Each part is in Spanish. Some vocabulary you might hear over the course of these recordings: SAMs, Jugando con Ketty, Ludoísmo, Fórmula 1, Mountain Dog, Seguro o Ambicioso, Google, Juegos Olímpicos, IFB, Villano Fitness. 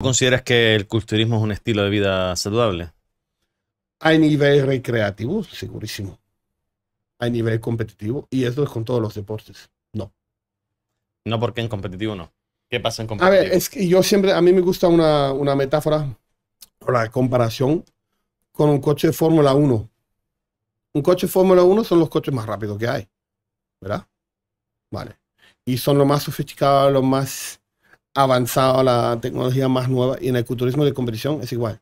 ¿Tú consideras que el culturismo es un estilo de vida saludable? A nivel recreativo, segurísimo. A nivel competitivo, y eso es con todos los deportes, no. No, porque en competitivo no. ¿Qué pasa en competitivo? A ver, es que yo siempre, a mí me gusta una metáfora o la comparación con un coche de Fórmula 1. Un coche de Fórmula 1 son los coches más rápidos que hay, ¿verdad? Vale. Y son los más sofisticados, los más avanzados, la tecnología más nueva. Y en el culturismo de competición es igual.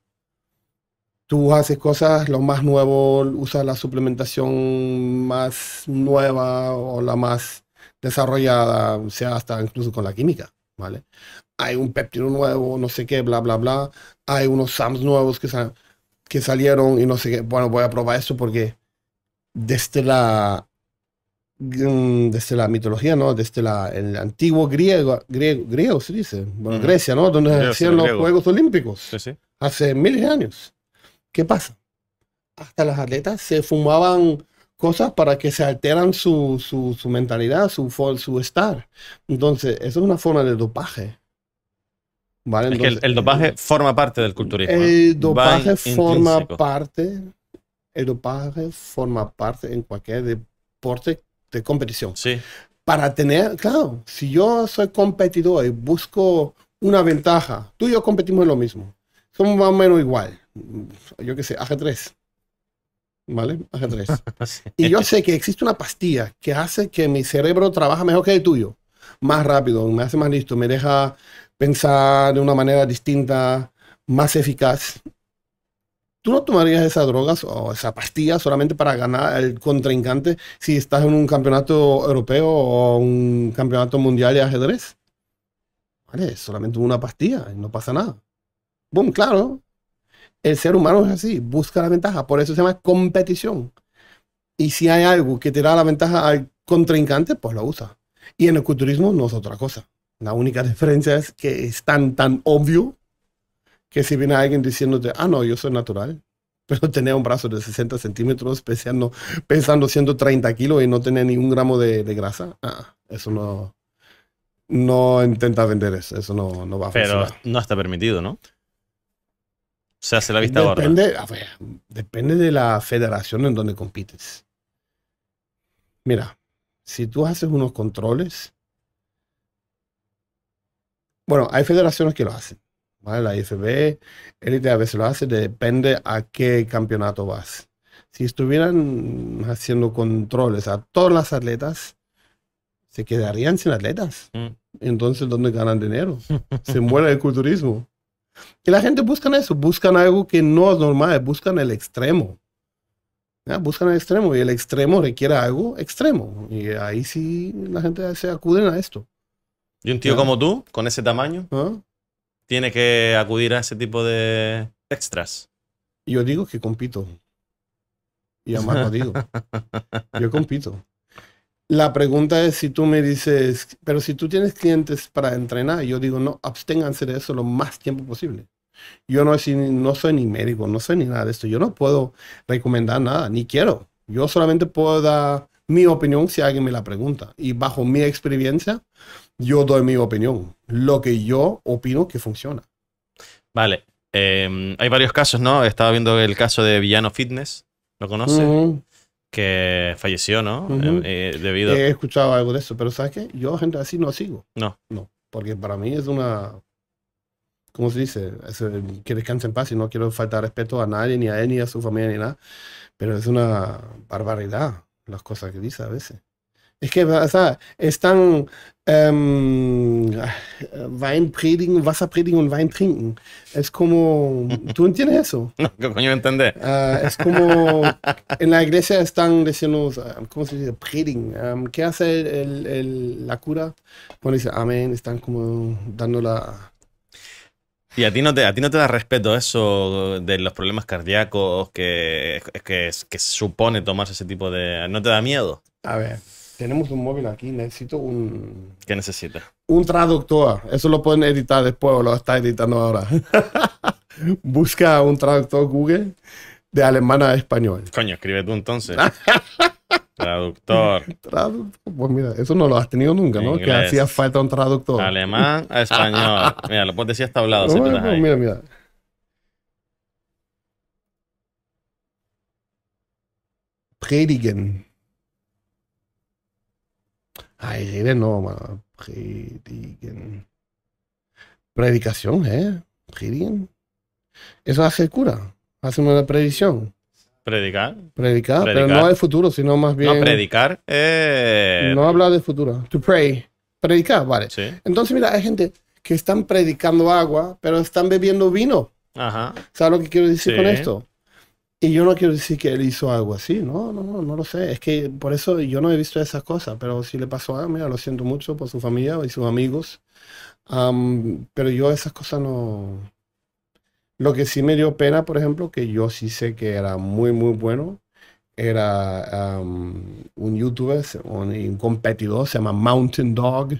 Tú haces cosas, lo más nuevo, usas la suplementación más nueva o la más desarrollada, o sea, hasta incluso con la química, ¿vale? Hay un péptido nuevo, no sé qué, bla, bla, bla. Hay unos SAMs nuevos que salieron y no sé qué. Bueno, voy a probar esto porque desde la mitología, ¿no? Desde el antiguo griego se dice, bueno, Grecia, ¿no? Donde se hacían los Juegos Olímpicos, sí, sí, hace miles de años. ¿Qué pasa? Hasta las atletas se fumaban cosas para que se alteran su mentalidad, su estar. Entonces, eso es una forma de dopaje. ¿Vale? Entonces, es que el dopaje forma parte del culturismo. El dopaje forma parte en cualquier deporte de competición. Sí. Para tener, claro, si yo soy competidor y busco una ventaja, tú y yo competimos en lo mismo. Somos más o menos igual. Yo qué sé, ajedrez. ¿Vale? Ajedrez. Sí. Y yo sé que existe una pastilla que hace que mi cerebro trabaja mejor que el tuyo. Más rápido, me hace más listo, me deja pensar de una manera distinta, más eficaz. ¿Tú no tomarías esas drogas o esa pastilla solamente para ganar el contrincante si estás en un campeonato europeo o un campeonato mundial de ajedrez? Vale, es solamente una pastilla y no pasa nada. Boom, claro. El ser humano es así, busca la ventaja, por eso se llama competición. Y si hay algo que te da la ventaja al contrincante, pues lo usa. Y en el culturismo no es otra cosa. La única diferencia es que es tan obvio que si viene alguien diciéndote, ah, no, yo soy natural, pero tener un brazo de 60 centímetros pesando 130 kilos y no tener ni un gramo de grasa, eso no intenta vender eso no va a funcionar. Pero no está permitido, ¿no? Se hace la vista gorda. Depende de la federación en donde compites. Mira, si tú haces unos controles, bueno, hay federaciones que lo hacen, ¿vale? La IFB, élite a veces lo hace, depende a qué campeonato vas. Si estuvieran haciendo controles a todas las atletas, se quedarían sin atletas. Entonces, ¿dónde ganan dinero? Se muere el culturismo. Y la gente busca eso, buscan algo que no es normal, buscan el extremo. ¿Ya? Buscan el extremo y el extremo requiere algo extremo. Y ahí sí la gente se acude a esto. Y un tío ¿ya? como tú, con ese tamaño, ¿ah? Tiene que acudir a ese tipo de extras. Yo digo que compito. Y además lo digo. Yo compito. La pregunta es si tú me dices, pero si tú tienes clientes para entrenar, yo digo, no, absténganse de eso lo más tiempo posible. Yo no soy ni médico, no soy ni nada de esto. Yo no puedo recomendar nada, ni quiero. Yo solamente puedo dar mi opinión si alguien me la pregunta. Y bajo mi experiencia, yo doy mi opinión. Lo que yo opino que funciona. Vale. Hay varios casos, ¿no? Estaba viendo el caso de Villano Fitness. ¿Lo conoces? Que falleció, ¿no? Debido a... He escuchado algo de eso, pero ¿sabes qué? Yo gente así no sigo. No. Porque para mí es una... ¿Cómo se dice? Es que descanse en paz y no quiero faltar respeto a nadie, ni a él, ni a su familia, ni nada. Pero es una barbaridad las cosas que dice a veces. Es que, ¿sabes? Es tan... Wein predigen, Wasser predigen und Wein trinken. Es como... ¿Tú entiendes eso? No, ¿qué coño entendés? Es como... En la iglesia están diciendo... ¿Cómo se dice? Predigen. ¿Qué hace la cura? Cuando dice amén, están como dando la... ¿Y a ti no te da respeto eso de los problemas cardíacos que supone tomarse ese tipo de... ¿No te da miedo? A ver... Tenemos un móvil aquí, necesito un... ¿Qué necesitas? Un traductor. Eso lo pueden editar después o lo está editando ahora. Busca un traductor Google de alemán a español. Coño, escribe tú entonces. Traductor. Pues mira, eso no lo has tenido nunca, ¿no? Inglés. Que hacía falta un traductor. Alemán a español. Mira, lo puedes decir hasta hablado. No, si bueno, pues, mira, mira. Predigen. Ay, reden no, mano. Predigen. Predicación, ¿eh? Predigen. Eso hace el cura. Hace una predicción. Predicar, pero no el futuro, sino más bien... No, predicar. No habla de futuro. To pray. Predicar, vale. Sí. Entonces, mira, hay gente que están predicando agua, pero están bebiendo vino. Ajá. ¿Sabes lo que quiero decir con esto? Y yo no quiero decir que él hizo algo así. No, no, no, no lo sé. Es que por eso yo no he visto esas cosas. Pero si le pasó a mira, lo siento mucho por su familia y sus amigos. Pero yo esas cosas no... Lo que sí me dio pena, por ejemplo, que yo sí sé que era muy, muy bueno, era un youtuber, un competidor, se llama Mountain Dog,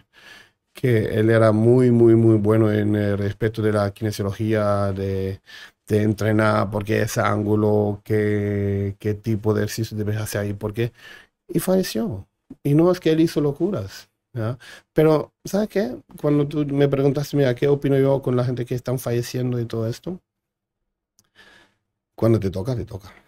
que él era muy, muy, muy bueno en el respecto de la kinesiología, de entrenar, por qué ese ángulo, qué tipo de ejercicio debes hacer ahí, por qué. Y falleció. Y no es que él hizo locuras. ¿Ya? Pero, ¿sabes qué? Cuando tú me preguntaste, mira, ¿qué opino yo con la gente que están falleciendo y todo esto? Cuando te toca, te toca.